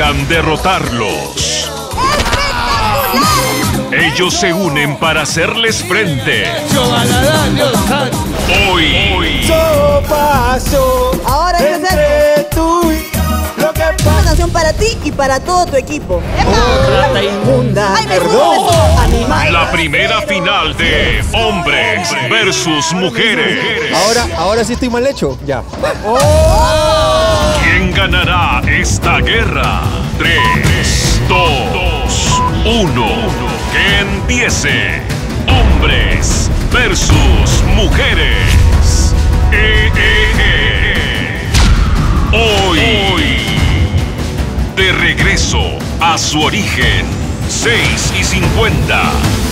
buscan derrotarlos. Ellos se unen para hacerles frente. Hoy. Yo paso. Ahora entre tú y lo que pasa. Una canción para ti y para todo tu equipo. Rata inmunda. La primera final de hombres versus mujeres. Ahora sí estoy mal hecho. Ya. ¿Quién ganará esta guerra? 3, 2, 1, que empiece. Hombres versus mujeres. Hoy. De regreso a su origen. 6:50.